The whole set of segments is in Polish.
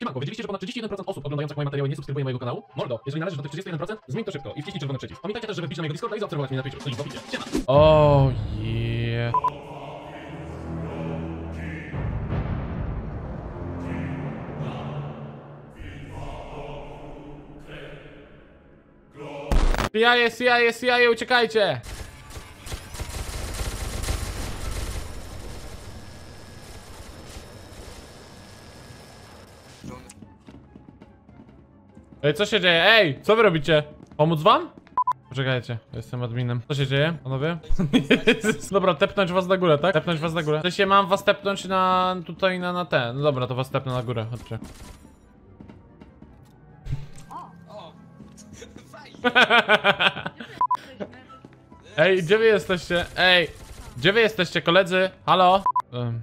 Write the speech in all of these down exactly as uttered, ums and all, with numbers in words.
Siemanko, wiedzieliście, że ponad trzydzieści jeden procent osób oglądających moje materiały nie subskrybuje mojego kanału? Mordo, jeżeli należysz do tych trzydziestu jeden procent, zmień to szybko i wciśnij czerwony przycisk. Pamiętajcie też, żeby wbić na mojego Discorda i zaobserwować mnie na Twitchu. Link w opisie. Siema! O je... C I A, C I A, C I A, uciekajcie! Ej, co się dzieje? Ej, co wy robicie? Pomóc wam? Poczekajcie, jestem adminem. Co się dzieje, panowie? Dobra, tepnąć was na górę, tak? Tepnąć was na górę. W sensie mam was tepnąć na... tutaj na, na ten. No dobra, to was tepnę na górę, chodźcie. Ej, gdzie wy jesteście? Ej, gdzie wy jesteście, koledzy? Halo? Um.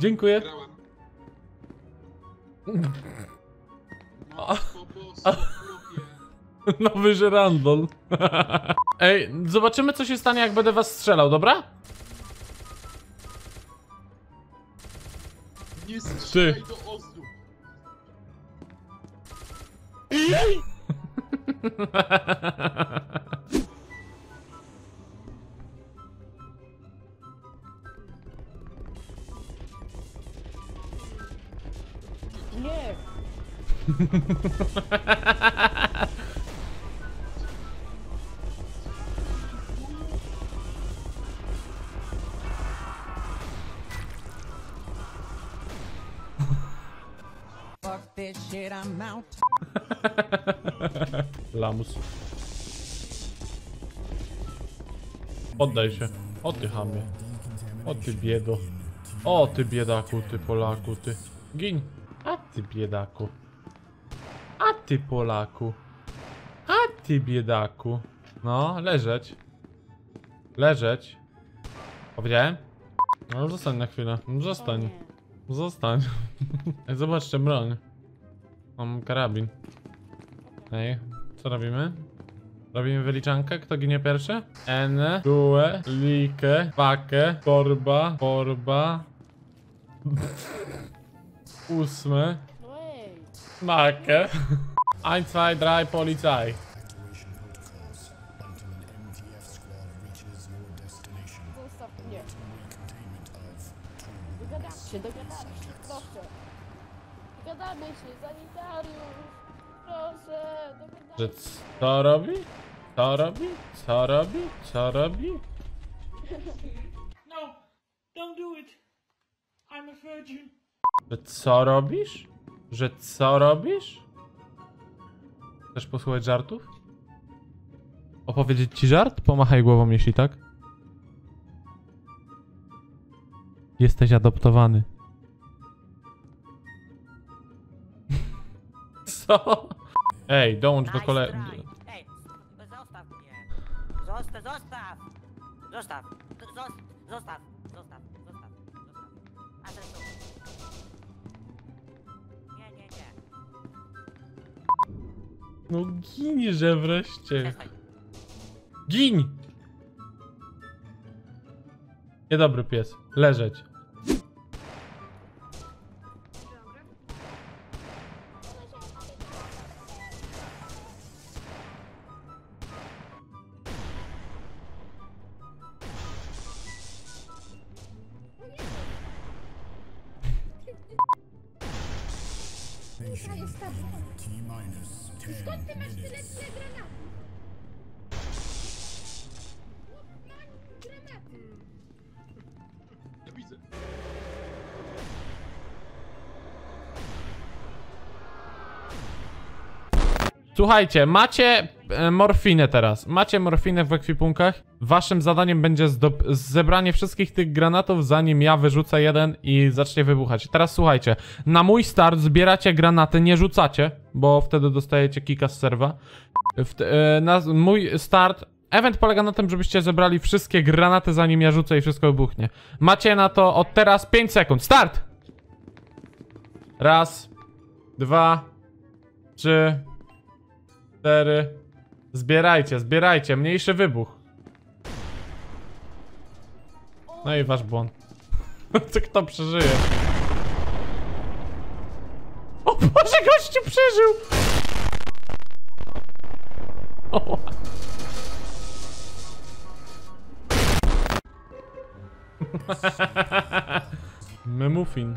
Dziękuję. Nowy żerandol. Ej, zobaczymy, co się stanie, jak będę was strzelał, dobra? Nie strzelaj do osób. Nie. Lamus. Oddaj się. O ty chamie. O ty biedo. O ty biedaku, ty Polaku, ty. Gin. A ty biedaku. A ty Polaku. A ty biedaku. No, leżeć. Leżeć. Powiedziałem? No zostań na chwilę. Zostań. Zostań. Zobaczcie broń. Mam karabin. Ej, co robimy? Robimy wyliczankę? Kto ginie pierwszy? N, due, like, pakę, torba, torba. Ósme. Makę. Ein, zwei, drei, policaj. Dogadamy się, dogadamy się, proszę. Dogadamy się, sanitariusz. Proszę, dogadamy się. Co robi? Co robi? Co robi? Co robi? No, don't do it. I'm a virgin. Że co robisz? Że co robisz? Chcesz posłuchać żartów? Opowiedzieć ci żart? Pomachaj głową, jeśli tak. Jesteś adoptowany. Co? Ej, dołącz do kolegi. Ej, zostaw mnie. Zostaw, zostaw. Zostaw. Zostaw. Zostaw. Zostaw. Zostaw. A teraz to. Nie, nie, nie. No giniże wreszcie. Gin! Niedobry pies. Leżeć. Skąd ty masz tyle tyle granaty? Słuchajcie, macie morfinę teraz. Macie morfinę w ekwipunkach. Waszym zadaniem będzie zebranie wszystkich tych granatów, zanim ja wyrzucę jeden i zacznie wybuchać. Teraz słuchajcie, na mój start zbieracie granaty, nie rzucacie, bo wtedy dostajecie kika z serwa. W na mój start... Event polega na tym, żebyście zebrali wszystkie granaty, zanim ja rzucę i wszystko wybuchnie. Macie na to od teraz pięć sekund. Start! Raz, dwa, trzy, cztery. Zbierajcie, zbierajcie. Mniejszy wybuch. No i wasz błąd. To kto przeżyje? O Boże, gościu przeżył! O. Memufin.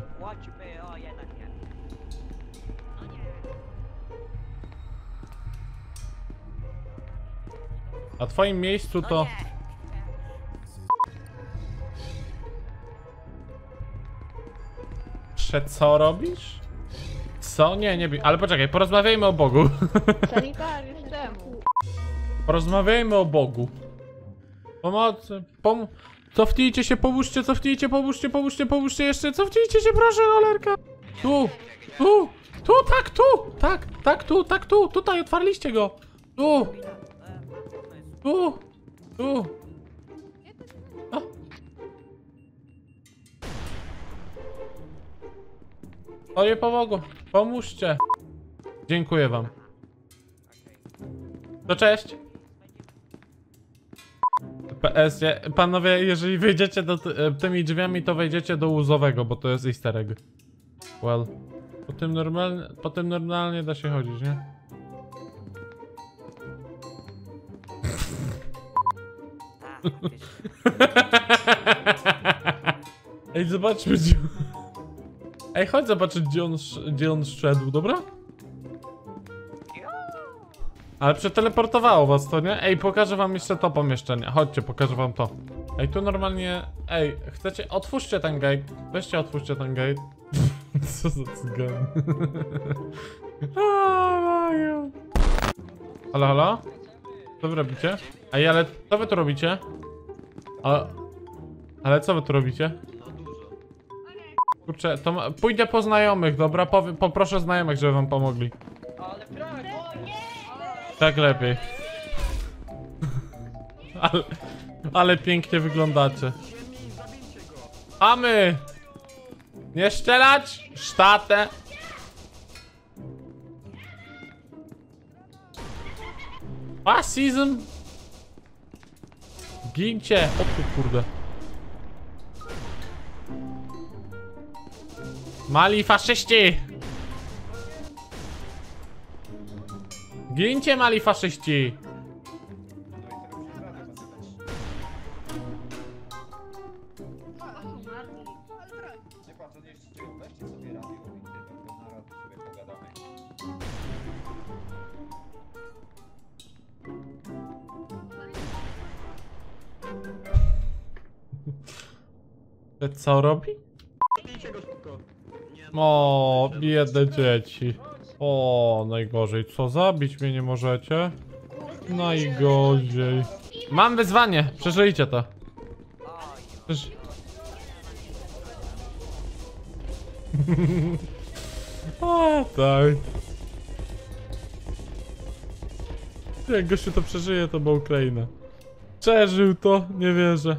A w twoim miejscu to... Prze co robisz? Co? Nie, nie bij. Ale poczekaj, porozmawiajmy o Bogu. Sanitariusz temu. Porozmawiajmy o Bogu. Pomocy. Pom... Cofnijcie się, pomóżcie, cofnijcie, pomóżcie, pomóżcie, pomóżcie jeszcze, cofnijcie się, proszę, cholerka! Tu, tu, tu, tak, tu, tak, tak, tu, tak, tu, tutaj, otwarliście go! Tu, tu, tu. A. To nie pomogło, pomóżcie! Dziękuję wam. To cześć! P S, panowie, jeżeli wyjdziecie do tymi drzwiami, to wejdziecie do łuzowego, bo to jest easter egg. Well, po tym normalnie, po tym normalnie da się chodzić, nie? Ej, zobaczmy gdzie... Ej, chodź zobaczyć gdzie on, gdzie on szedł, dobra? Ale przeteleportowało was to, nie? Ej, pokażę wam jeszcze to pomieszczenie. Chodźcie, pokażę wam to. Ej, tu normalnie... Ej, chcecie... Otwórzcie ten gate. Weźcie, otwórzcie ten gate. Co za cygan. Halo, halo? Co wy robicie? Ej, ale co wy tu robicie? Ale... Ale co wy tu robicie? Kurczę, to ma... Pójdę po znajomych, dobra? Powie... Poproszę znajomych, żeby wam pomogli. Tak lepiej. Ale, ale pięknie wyglądacie. A my! Nie strzelać! Sztatę! Fasizm! Gincie! O tu kurde. Mali faszyści! Gincie, mali faszyści! Co robi? O, biedne dzieci. O, najgorzej. Co, zabić mnie nie możecie? Najgorzej. Mam wyzwanie, przeżyjcie to. Przeż... O, tak. Jak gościu to przeżyje, to była Ukraina. Przeżył to, nie wierzę.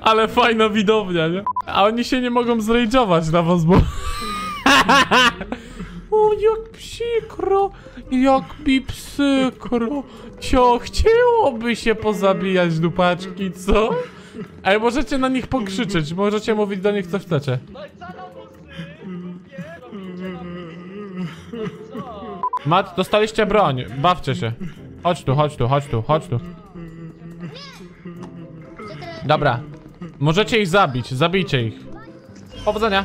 Ale fajna widownia, nie? A oni się nie mogą zrajdżować na was, bo... O, jak przykro, jak mi przykro. Cio, chciałoby się pozabijać dupaczki, co? Ej, możecie na nich pokrzyczeć, możecie mówić do nich co chcecie. Mat, dostaliście broń, bawcie się. Chodź tu, chodź tu, chodź tu, chodź tu. Dobra, możecie ich zabić, zabijcie ich. Powodzenia.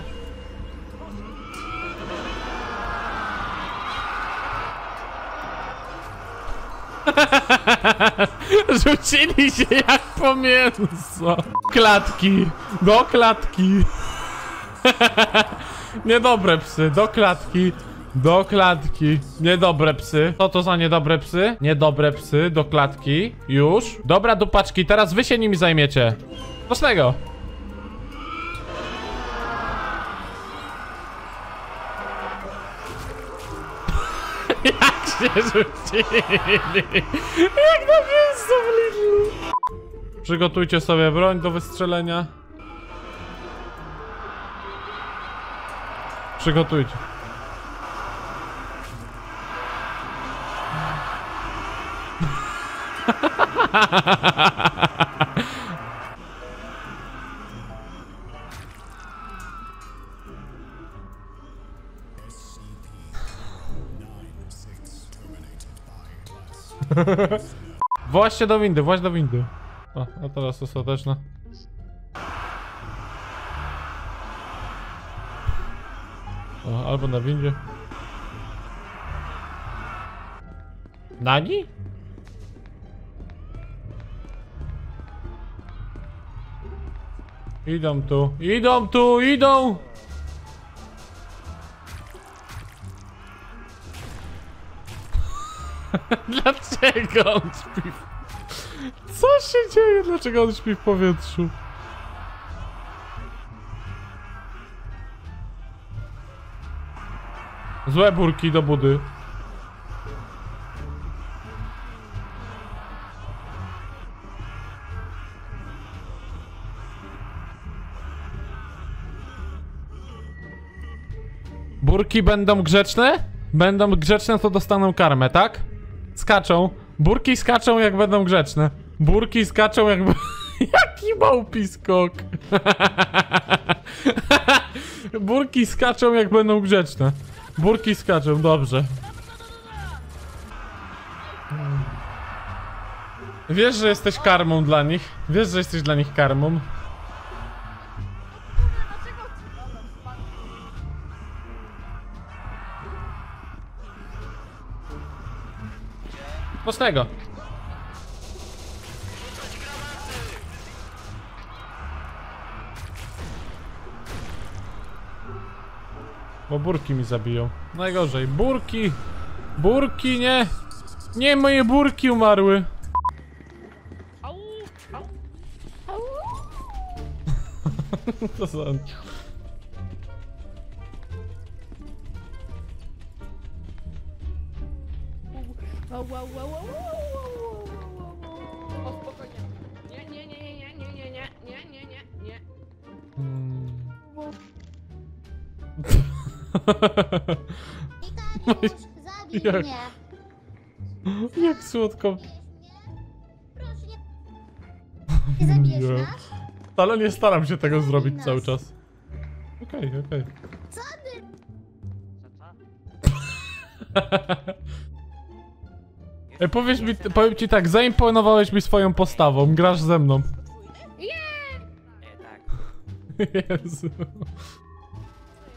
Rzucili się jak po mięso. Klatki, do klatki. Niedobre psy, do klatki. Do klatki. Niedobre psy. Co to za niedobre psy? Niedobre psy. Do klatki. Już. Dobra, dupaczki. Teraz wy się nimi zajmiecie. Co z tego? Jak się rzucili. Jak na miejscu wlili. Przygotujcie sobie broń do wystrzelenia. Przygotujcie. Właśnie do windy, właśnie do windy. O, a teraz ostateczna. O, albo na windzie. Nani? Idą tu, idą tu, idą! Dlaczego on śpi? Co się dzieje? Dlaczego on śpi w powietrzu? Złe burki do budy. Burki będą grzeczne? Będą grzeczne, to dostaną karmę, tak? Skaczą. Burki skaczą, jak będą grzeczne. Burki skaczą, jak... Jaki małpi skok. Burki skaczą, jak będą grzeczne. Burki skaczą, dobrze. Wiesz, że jesteś karmą dla nich. Wiesz, że jesteś dla nich karmą. Co z tego? Bo burki mi zabiją. Najgorzej. Burki! Burki, nie! Nie, moje burki umarły! To za... O, wow, wow, wow, wow. O, spokojnie. Nie, nie, nie, nie, nie, nie, nie, nie, nie, nie, nie. Witaliusz, zabij mnie. Jak słodko. Proszę, nie zabijesz nas? Ale nie staram się tego zrobić cały czas. Okej, okej. Co ty? E, powiesz mi, powiem ci tak, zaimponowałeś mi swoją postawą, grasz ze mną. Nie! Yeah. Jezu.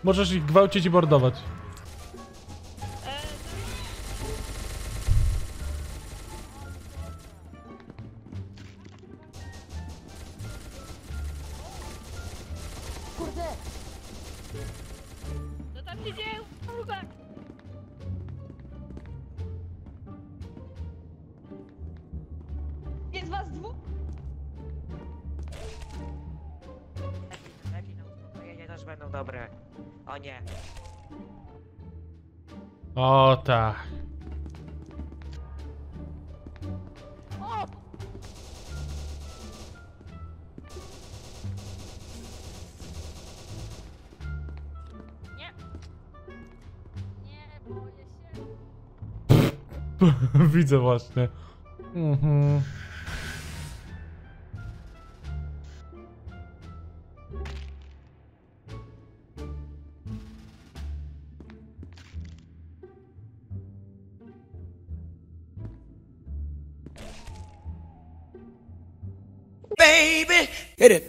Możesz ich gwałcić i bordować. Kurde! Co tam się dzieje? Jest was dwóch? Lepiej na uspokojenie też będą dobre. O nie. O tak. O! Nie. Nie, boję się. Pff, widzę właśnie. Mhm. Baby, hit it.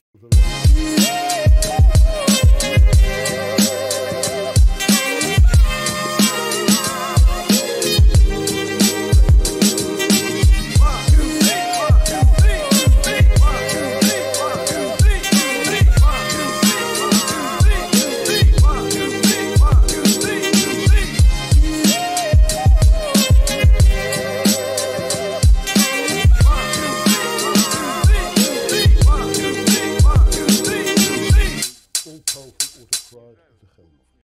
autocrate of the Gelderland.